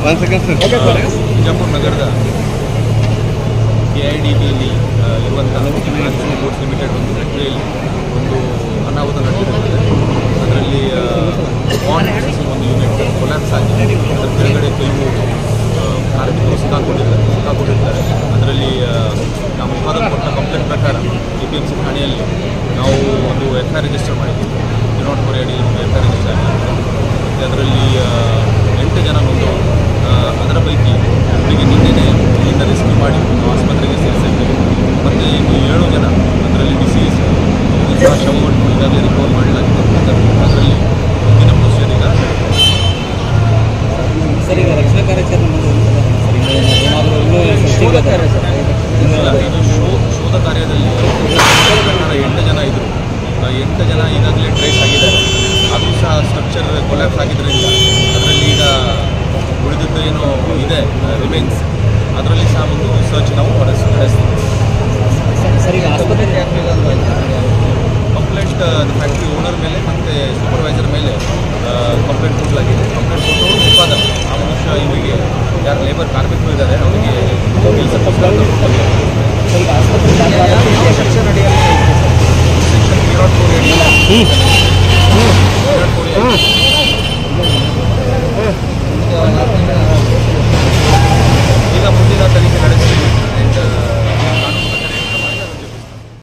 1 second, sir. Okay, sir. Jaipur Nagarda KIDB ಅಲ್ಲಿ ಇರುವಂತಹ national boards limited ಒಂದು ಫ್ಯಾಕ್ಟರಿಯಲ್ಲಿ ಒಂದು ಅನಾಹುತ ನಡೆದಿದೆ. ಅದರಲ್ಲಿ ಒಂದು ಯೂನಿಟ್ ಕೊಲ್ಯಾಪ್ಸ್ ಆಗಿದೆ. ಅದರ ಕೆಳಗಡೆ ಕೆಲವು ಕಾರ್ಮಿಕರು ಸಿಕ್ಕಾಕೊಂಡಿದ್ದಾರೆ. ಅದರಲ್ಲಿ ನಾವು ಕೊಟ್ಟ ಕಂಪ್ಲೇಂಟ್ ಪ್ರಕಾರ APMC ಠಾಣೆಯಲ್ಲಿ ನಾವು ಒಂದು FIR ರಿಜಿಸ್ಟರ್ ಮಾಡಿದ್ದೀವಿ. ಡಿನೋಟ್ ಕೊರಿಯಾಡಿ ಒಂದು FIR ರಿಜಿಸ್ಟರ್ ಆಗಿದೆ. ಮತ್ತು ಅದರಲ್ಲಿ 8 ಜನ ಒಂದು ಅದರ ಪೈಕಿ ಅವರಿಗೆ ನಿನ್ನೆ ಇಲ್ಲಿಂದ ರೆಸ್ಕ್ಯೂ ಮಾಡಿ ಒಂದು ಆಸ್ಪತ್ರೆಗೆ ಸೇರಿಸಿದ್ದೀವಿ. ಮತ್ತು ಇನ್ನು 7 ಜನ ಅದರಲ್ಲಿ ಡಿಸೀಸ್ ಶವವನ್ನು ಈಗಾಗಲೇ ರಿಪೋರ್ಟ್ ಮಾಡಲಾಗಿದೆ. ಅದರಲ್ಲಿ ಮುಂದಿನ ಪ್ರೊಸೀಜರ್ ಈಗ ಸರ್ ಈಗ ರಕ್ಷಣಾ ಕಾರ್ಯಾಚರಣೆ ಶೋಧ ಕಾರ್ಯದಲ್ಲಿ 8 ಜನ ಇದ್ದರು. 8 ಜನ ಈಗಾಗಲೇ ಟ್ರೇಸ್ ಆಗಿದ್ದಾರೆ. ಅದು ಸಹ ಸ್ಟ್ರಕ್ಚರ್ ಕೊಲ್ಯಾಪ್ಸ್ ಆಗಿದ್ದರಿಂದ ಅದರಲ್ಲಿ ಈಗ ಉಳಿದದ್ದು ಏನೋ ಇದೆ ರಿಮೈನ್ಸ್, ಅದರಲ್ಲಿ ಸಹ ಒಂದು ಸರ್ಚ್ ನಾವು ನಡೆಸ್ತೀವಿ. ಕಂಪ್ಲೇಂಟ್ ಫ್ಯಾಕ್ಟ್ರಿ ಓನರ್ ಮೇಲೆ ಮತ್ತು ಸೂಪರ್ವೈಸರ್ ಮೇಲೆ ಕಂಪ್ಲೇಂಟ್ ಕೊಡಲಾಗಿದೆ. ಕಂಪ್ಲೇಂಟ್ ಕೊಟ್ಟು ಉತ್ಪಾದ ಆ ಮನುಷ್ಯ ಇವರಿಗೆ ಯಾರು ಲೇಬರ್ ಕಾರ್ಮಿಕರು ಇದ್ದಾರೆ ಅವರಿಗೆ ಕೆಲಸ ಕೊಟ್ಟು